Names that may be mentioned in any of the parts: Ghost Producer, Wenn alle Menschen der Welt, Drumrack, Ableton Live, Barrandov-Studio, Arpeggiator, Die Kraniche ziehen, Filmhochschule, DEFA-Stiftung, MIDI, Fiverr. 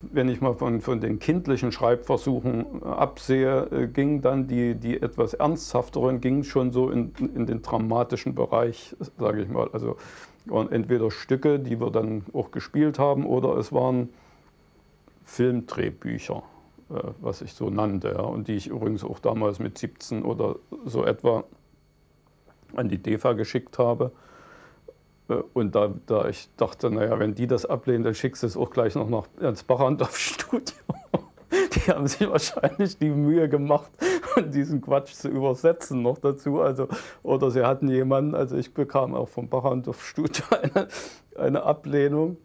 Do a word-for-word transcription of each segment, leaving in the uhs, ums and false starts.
Wenn ich mal von, von den kindlichen Schreibversuchen absehe, äh, ging dann die, die etwas ernsthafteren, ging schon so in, in den dramatischen Bereich, sage ich mal. Also waren entweder Stücke, die wir dann auch gespielt haben, oder es waren Filmdrehbücher, äh, was ich so nannte. Ja, und die ich übrigens auch damals mit siebzehn oder so etwa an die DEFA geschickt habe. Und da, da ich dachte, naja, wenn die das ablehnen, dann schickst du es auch gleich noch nach, ans Barrandov-Studio. Die haben sich wahrscheinlich die Mühe gemacht, diesen Quatsch zu übersetzen noch dazu. Also, oder sie hatten jemanden, also ich bekam auch vom Barrandov-Studio eine, eine Ablehnung.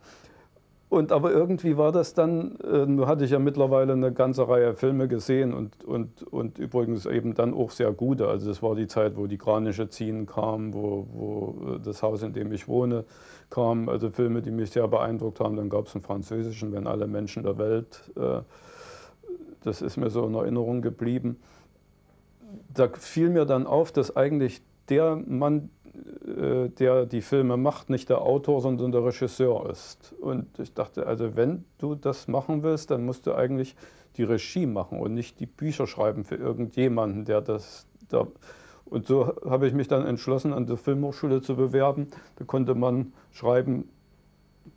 Und aber irgendwie war das dann, äh, hatte ich ja mittlerweile eine ganze Reihe Filme gesehen und, und, und übrigens eben dann auch sehr gute. Also das war die Zeit, wo die Kraniche ziehen kam, wo, wo das Haus, in dem ich wohne, kam. Also Filme, die mich sehr beeindruckt haben. Dann gab es einen französischen, Wenn alle Menschen der Welt. Äh, das ist mir so in Erinnerung geblieben. Da fiel mir dann auf, dass eigentlich der Mann, der die Filme macht, nicht der Autor, sondern der Regisseur ist. Und ich dachte, also wenn du das machen willst, dann musst du eigentlich die Regie machen und nicht die Bücher schreiben für irgendjemanden, der das... Der und so habe ich mich dann entschlossen, an der Filmhochschule zu bewerben. Da konnte man schreiben,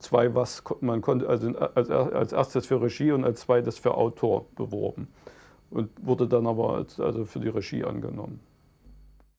zwei was, man konnte also als, als erstes für Regie und als zweites für Autor beworben. Und wurde dann aber als, also für die Regie angenommen.